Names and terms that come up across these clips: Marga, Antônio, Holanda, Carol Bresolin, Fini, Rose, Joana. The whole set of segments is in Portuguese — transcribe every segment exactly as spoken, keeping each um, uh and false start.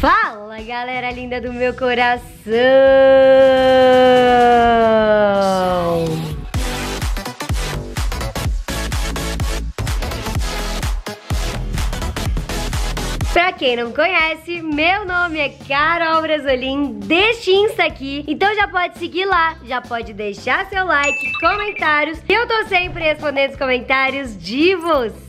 Fala, galera linda do meu coração! Pra quem não conhece, meu nome é Carol Bresolin, deste Insta aqui. Então já pode seguir lá, já pode deixar seu like, comentários. Eu tô sempre respondendo os comentários de vocês.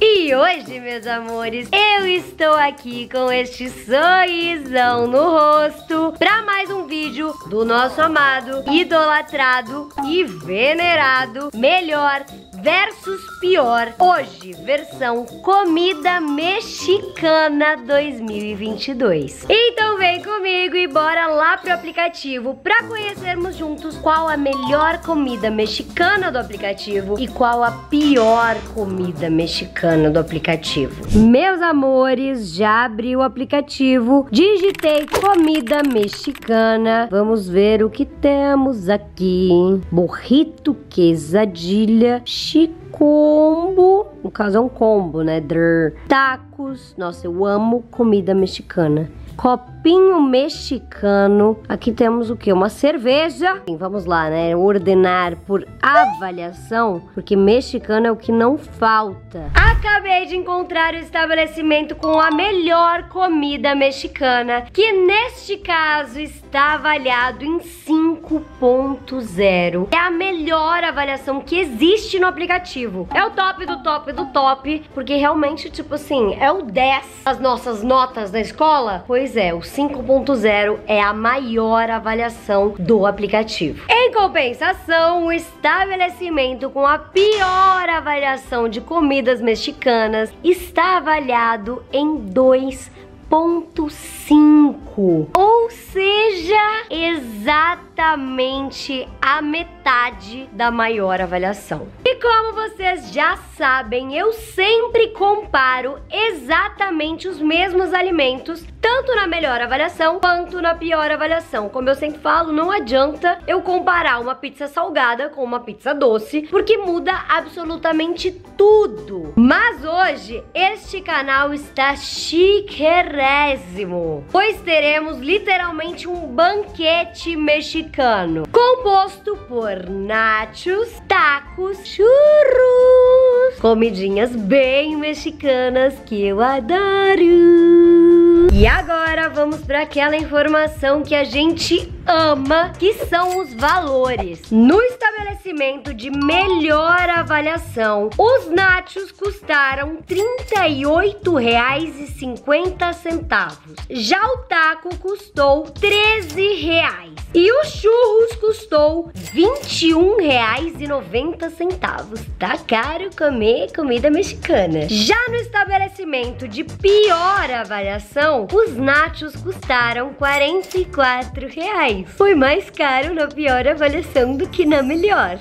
E hoje, meus amores, eu estou aqui com este sorrisão no rosto para mais um vídeo do nosso amado, idolatrado e venerado melhor versus pior. Hoje, versão comida mexicana dois mil e vinte e dois. Então vem comigo e bora lá pro aplicativo para conhecermos juntos qual a melhor comida mexicana do aplicativo e qual a pior comida mexicana do aplicativo. Meus amores, já abri o aplicativo, digitei comida mexicana, vamos ver o que temos aqui: burrito, quesadilha, chicombo, no caso é um combo, né? Drrr. Tacos, nossa, eu amo comida mexicana. Copinho mexicano. Aqui temos o que? Uma cerveja. Sim, vamos lá, né? Ordenar por avaliação, porque mexicano é o que não falta. Acabei de encontrar o estabelecimento com a melhor comida mexicana, que neste caso está avaliado em cinco ponto zero. É a melhor avaliação que existe no aplicativo. É o top do top do top, porque realmente, tipo assim, é o dez das nossas notas da escola. Pois Pois é, o cinco ponto zero é a maior avaliação do aplicativo. Em compensação, o estabelecimento com a pior avaliação de comidas mexicanas está avaliado em dois ponto cinco. Ou seja, exatamente a metade da maior avaliação. E como vocês já sabem, eu sempre comparo exatamente os mesmos alimentos, tanto na melhor avaliação quanto na pior avaliação. Como eu sempre falo, não adianta eu comparar uma pizza salgada com uma pizza doce, porque muda absolutamente tudo. Mas hoje, este canal está chiquérrimo, pois teremos literalmente um banquete mexicano, composto por nachos, tacos, churros, comidinhas bem mexicanas que eu adoro. E agora vamos para aquela informação que a gente ama, que são os valores. No estabelecimento de melhor avaliação, os nachos custaram trinta e oito reais e cinquenta centavos. Já o taco custou treze reais. E os churros custou vinte e um reais e noventa centavos. Tá caro comer comida mexicana. Já no estabelecimento de pior avaliação, os nachos custaram quarenta e quatro reais. Foi mais caro na pior avaliação do que na melhor.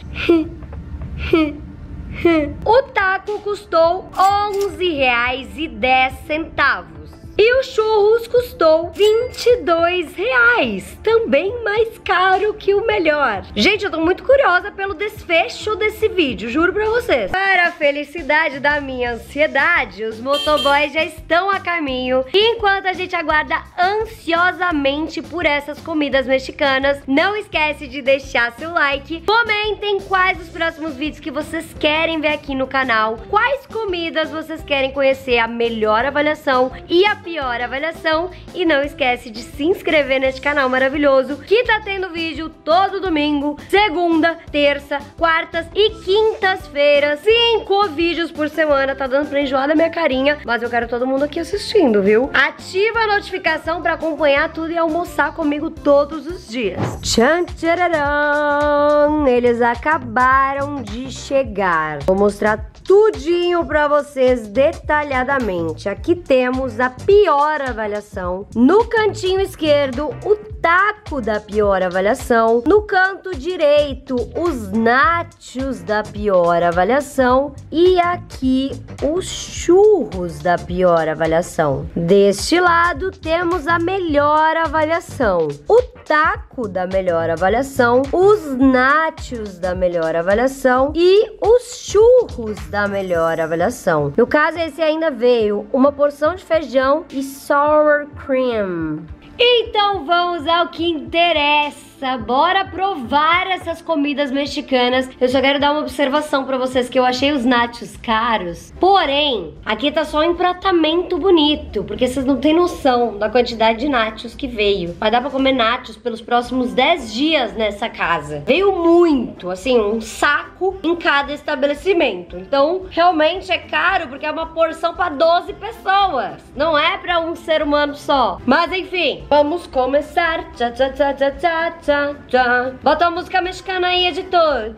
O taco custou onze reais e dez centavos. E os churros custou vinte e dois reais, também mais caro que o melhor. Gente, eu tô muito curiosa pelo desfecho desse vídeo, juro pra vocês. Para a felicidade da minha ansiedade, os motoboys já estão a caminho. Enquanto a gente aguarda ansiosamente por essas comidas mexicanas, não esquece de deixar seu like. Comentem quais os próximos vídeos que vocês querem ver aqui no canal, quais comidas vocês querem conhecer, a melhor avaliação e a pior avaliação, e não esquece de se inscrever neste canal maravilhoso que tá tendo vídeo todo domingo, segunda, terça, quartas e quintas-feiras. Cinco vídeos por semana, tá dando pra enjoar da minha carinha, mas eu quero todo mundo aqui assistindo, viu? Ativa a notificação pra acompanhar tudo e almoçar comigo todos os dias. Tchan, tchararam! Eles acabaram de chegar. Vou mostrar tudinho pra vocês detalhadamente. Aqui temos a pior avaliação. No cantinho esquerdo, o taco da pior avaliação. No canto direito, os nachos da pior avaliação. E aqui, os churros da pior avaliação. Deste lado, temos a melhor avaliação. O taco da melhor avaliação, os nachos da melhor avaliação e os churros da melhor avaliação. No caso, esse ainda veio uma porção de feijão e sour cream. Então vamos ao que interessa, bora provar essas comidas mexicanas. Eu só quero dar uma observação pra vocês, que eu achei os nachos caros, porém, aqui tá só um empratamento bonito, porque vocês não têm noção da quantidade de nachos que veio. Vai dar pra comer nachos pelos próximos dez dias nessa casa. Veio muito, assim, um saco em cada estabelecimento, então realmente é caro, porque é uma porção pra doze pessoas, não é pra um ser humano só, mas enfim. Vamos começar. Tchá, tchá, tchá, tchá, tchá, tchá, tchá. Bota a música mexicana aí, editor.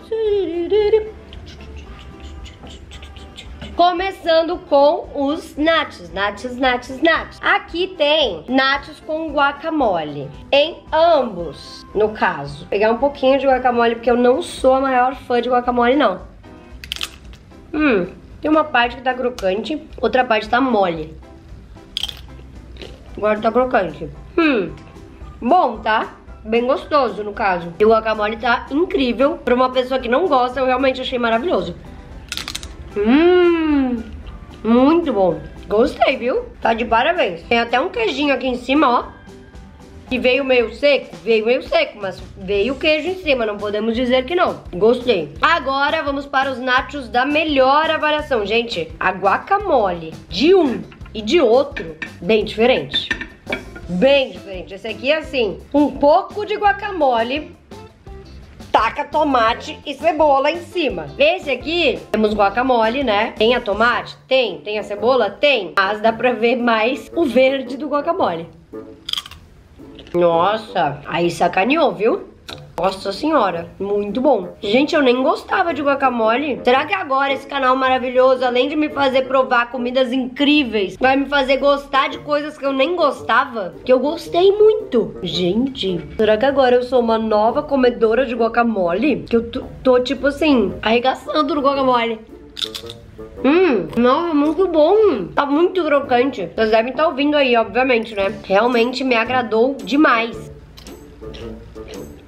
Começando com os nachos, nachos, nachos, nachos. Aqui tem nachos com guacamole, em ambos, no caso. Vou pegar um pouquinho de guacamole, porque eu não sou a maior fã de guacamole, não. Hum, tem uma parte que tá crocante, outra parte tá mole. Agora tá crocante. Hum, bom, tá? Bem gostoso, no caso. E o guacamole tá incrível. Pra uma pessoa que não gosta, eu realmente achei maravilhoso. Hum, muito bom. Gostei, viu? Tá de parabéns. Tem até um queijinho aqui em cima, ó. Que veio meio seco, veio meio seco, mas veio queijo em cima, não podemos dizer que não. Gostei. Agora vamos para os nachos da melhor avaliação, gente. A guacamole de um e de outro, bem diferente. Bem diferente. Esse aqui é assim, um pouco de guacamole... Taca tomate e cebola em cima. Esse aqui, temos guacamole, né? Tem a tomate? Tem. Tem a cebola? Tem. Mas dá pra ver mais o verde do guacamole. Nossa, aí sacaneou, viu? Nossa senhora, muito bom. Gente, eu nem gostava de guacamole. Será que agora esse canal maravilhoso, além de me fazer provar comidas incríveis, vai me fazer gostar de coisas que eu nem gostava? Que eu gostei muito. Gente, será que agora eu sou uma nova comedora de guacamole? Que eu tô, tipo assim, arregaçando no guacamole. Hum, nossa, muito bom. Tá muito crocante. Vocês devem estar ouvindo aí, obviamente, né? Realmente me agradou demais.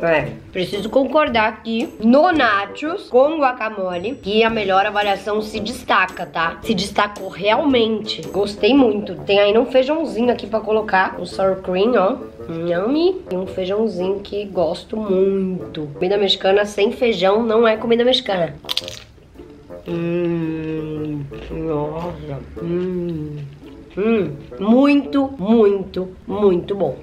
É, preciso concordar aqui no nachos com guacamole que a melhor avaliação se destaca, tá? Se destacou realmente. Gostei muito. Tem ainda um feijãozinho aqui pra colocar. Um sour cream, ó. Yummy. E um feijãozinho que gosto muito. Comida mexicana sem feijão não é comida mexicana. Hum, nossa. Hum, hum. Muito, muito, muito bom.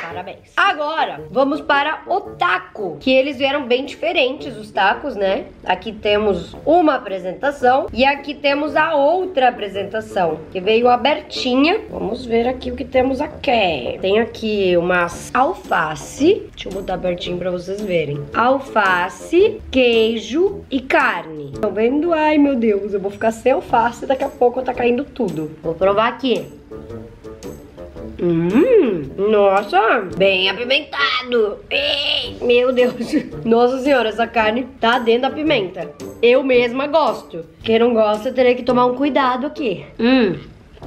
Parabéns. Agora, vamos para o taco, que eles vieram bem diferentes, os tacos, né? Aqui temos uma apresentação e aqui temos a outra apresentação, que veio abertinha. Vamos ver aqui o que temos aqui. Tem aqui umas alface, deixa eu botar abertinho pra vocês verem. Alface, queijo e carne. Estão vendo? Ai, meu Deus, eu vou ficar sem alface, daqui a pouco tá caindo tudo. Vou provar aqui. Hum, nossa, bem apimentado. Ei, meu Deus. Nossa senhora, essa carne tá dentro da pimenta. Eu mesma gosto. Quem não gosta, teria que tomar um cuidado aqui. Hum,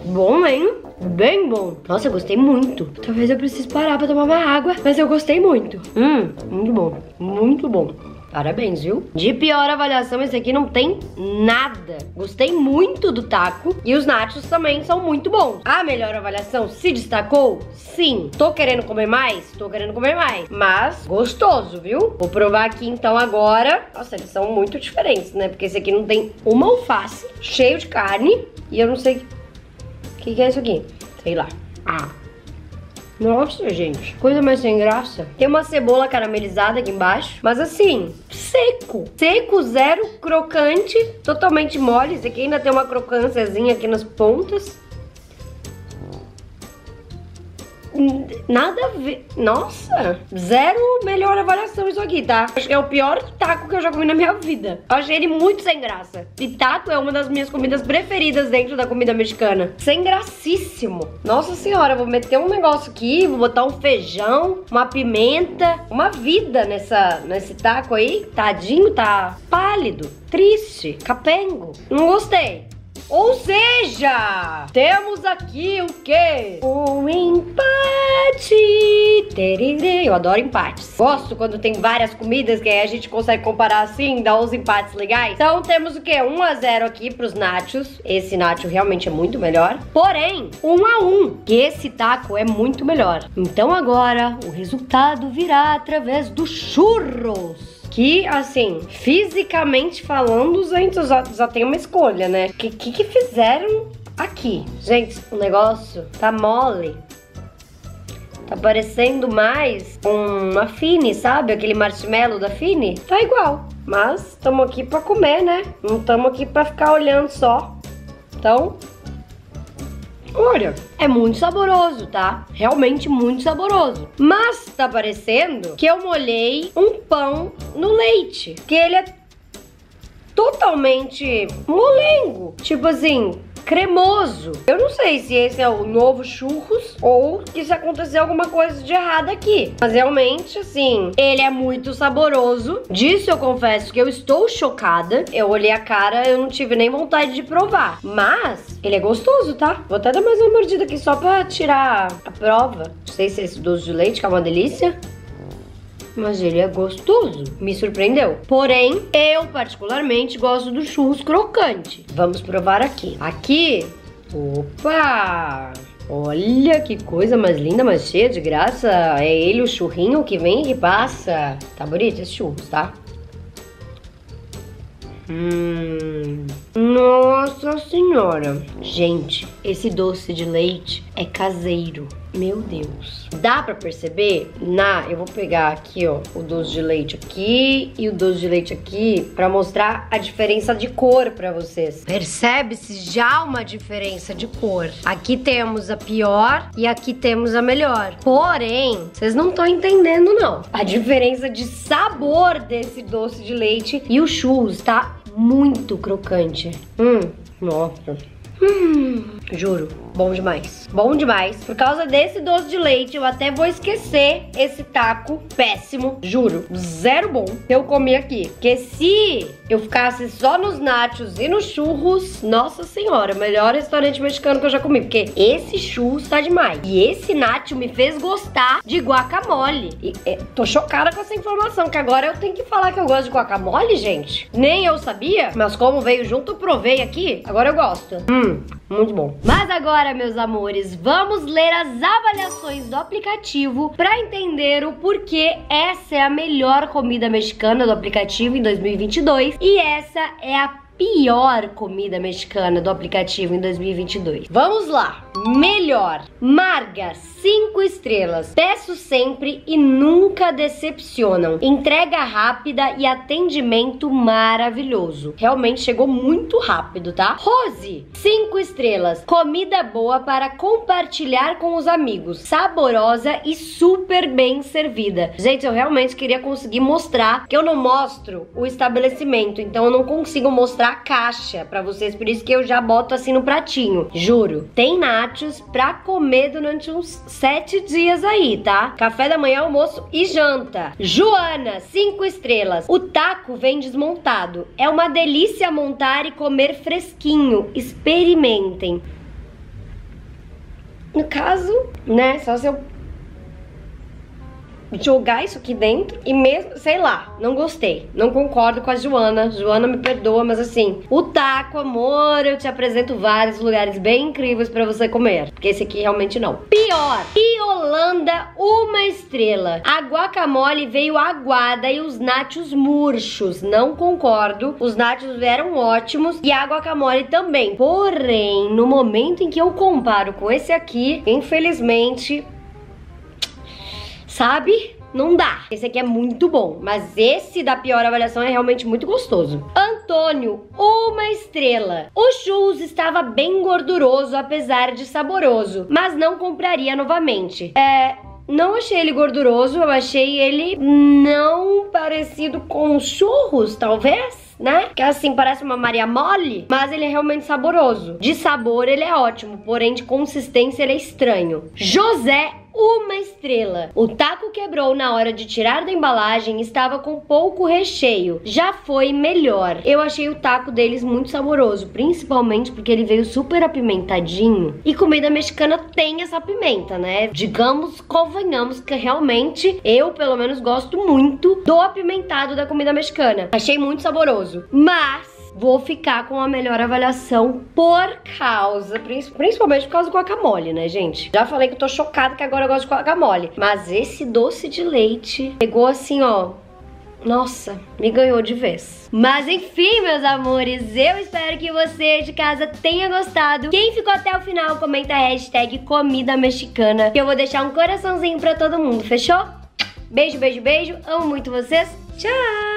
bom, hein? Bem bom. Nossa, eu gostei muito. Talvez eu precise parar pra tomar uma água, mas eu gostei muito. Hum, muito bom, muito bom. Parabéns, viu? De pior avaliação, esse aqui não tem nada. Gostei muito do taco e os nachos também são muito bons. A melhor avaliação se destacou? Sim. Tô querendo comer mais? Tô querendo comer mais. Mas gostoso, viu? Vou provar aqui então agora. Nossa, eles são muito diferentes, né? Porque esse aqui não tem uma alface, cheio de carne. E eu não sei... O que que é isso aqui? Sei lá. Ah... Nossa, gente, coisa mais sem graça. Tem uma cebola caramelizada aqui embaixo, mas assim, seco. Seco, zero, crocante, totalmente mole. Esse aqui ainda tem uma crocânciazinha aqui nas pontas. nada a ver. Nossa, zero melhor avaliação isso aqui, tá? Acho que é o pior taco que eu já comi na minha vida. Eu achei ele muito sem graça. E taco é uma das minhas comidas preferidas dentro da comida mexicana. Sem gracíssimo. Nossa senhora, eu vou meter um negócio aqui, vou botar um feijão, uma pimenta, uma vida nessa, nesse taco aí. Tadinho, tá pálido, triste, capengo. Não gostei. Ou seja, temos aqui o quê? Um empate. Tererê. Eu adoro empates. Gosto quando tem várias comidas que aí a gente consegue comparar assim, dá uns empates legais. Então temos o quê? um a zero aqui pros nachos. Esse nacho realmente é muito melhor. Porém, um a um, que esse taco é muito melhor. Então agora o resultado virá através dos churros. Que, assim, fisicamente falando, gente, eu já, já tenho uma escolha, né? O que, que que fizeram aqui? Gente, o negócio tá mole. Tá parecendo mais uma Fini, sabe? Aquele marshmallow da Fini. Tá igual, mas estamos aqui pra comer, né? Não estamos aqui pra ficar olhando só. Então... olha, é muito saboroso, tá? Realmente muito saboroso. Mas tá parecendo que eu molhei um pão no leite. Que ele é totalmente molengo. Tipo assim, cremoso. Eu não sei se esse é o novo churros ou que se aconteceu alguma coisa de errado aqui. Mas realmente, assim, ele é muito saboroso. Disso eu confesso que eu estou chocada. Eu olhei a cara, eu não tive nem vontade de provar. Mas ele é gostoso, tá? Vou até dar mais uma mordida aqui só pra tirar a prova. Não sei se é esse doce de leite, que é uma delícia. Mas ele é gostoso, me surpreendeu. Porém, eu particularmente gosto do churros crocante. Vamos provar aqui. Aqui, opa! Olha que coisa mais linda, mais cheia de graça. É ele o churrinho que vem e que passa. Tá bonito esse churros, tá? Hum... Nossa senhora. Gente, esse doce de leite é caseiro. Meu Deus. Dá pra perceber? Na, eu vou pegar aqui, ó, o doce de leite aqui e o doce de leite aqui pra mostrar a diferença de cor pra vocês. Percebe-se já uma diferença de cor. Aqui temos a pior e aqui temos a melhor. Porém, vocês não estão entendendo, não. A diferença de sabor desse doce de leite e o churros tá muito crocante. Hum, nossa. Hum, juro, bom demais. Bom demais. Por causa desse doce de leite, eu até vou esquecer esse taco péssimo. Juro, zero bom que eu comi aqui. Porque se eu ficasse só nos nachos e nos churros, nossa senhora, melhor restaurante mexicano que eu já comi. Porque esse churros tá demais. E esse nacho me fez gostar de guacamole. E é, tô chocada com essa informação, que agora eu tenho que falar que eu gosto de guacamole, gente. Nem eu sabia, mas como veio junto, eu provei aqui. Agora eu gosto. Hum. Muito bom. Mas agora, meus amores, vamos ler as avaliações do aplicativo para entender o porquê essa é a melhor comida mexicana do aplicativo em dois mil e vinte e dois e essa é a pior comida mexicana do aplicativo em dois mil e vinte e dois. Vamos lá! Melhor! Marga, cinco estrelas. Peço sempre e nunca decepcionam. Entrega rápida e atendimento maravilhoso. Realmente chegou muito rápido, tá? Rose, cinco estrelas. Comida boa para compartilhar com os amigos. Saborosa e super bem servida. Gente, eu realmente queria conseguir mostrar, que eu não mostro o estabelecimento, então eu não consigo mostrar a caixa pra vocês, por isso que eu já boto assim no pratinho. Juro, tem nachos pra comer durante uns sete dias aí, tá? Café da manhã, almoço e janta. Joana, cinco estrelas. O taco vem desmontado. É uma delícia montar e comer fresquinho. Experimentem. No caso, né, só se eu jogar isso aqui dentro e mesmo, sei lá, não gostei. Não concordo com a Joana. Joana me perdoa, mas assim, o taco, amor, eu te apresento vários lugares bem incríveis pra você comer. Porque esse aqui realmente não. Pior! E Holanda, uma estrela. A guacamole veio aguada e os nachos murchos. Não concordo. Os nachos eram ótimos e a guacamole também. Porém, no momento em que eu comparo com esse aqui, infelizmente... sabe? não dá. Esse aqui é muito bom, mas esse da pior avaliação é realmente muito gostoso. Antônio, uma estrela. O churros estava bem gorduroso, apesar de saboroso, mas não compraria novamente. É... Não achei ele gorduroso, eu achei ele não parecido com churros, talvez, né? Que assim, parece uma Maria Mole, mas ele é realmente saboroso. De sabor ele é ótimo, porém de consistência ele é estranho. José, uma estrela. O taco quebrou na hora de tirar da embalagem, estava com pouco recheio. Já foi melhor. Eu achei o taco deles muito saboroso, principalmente porque ele veio super apimentadinho. E comida mexicana tem essa pimenta, né? Digamos, convenhamos que realmente eu, pelo menos, gosto muito do apimentado da comida mexicana. Achei muito saboroso, mas... vou ficar com a melhor avaliação por causa, principalmente por causa do guacamole, né, gente? Já falei que eu tô chocada que agora eu gosto de guacamole. Mas esse doce de leite pegou assim, ó... Nossa, me ganhou de vez. Mas enfim, meus amores, eu espero que você de casa tenha gostado. Quem ficou até o final, comenta a hashtag comida mexicana, que eu vou deixar um coraçãozinho pra todo mundo, fechou? Beijo, beijo, beijo. Amo muito vocês. Tchau!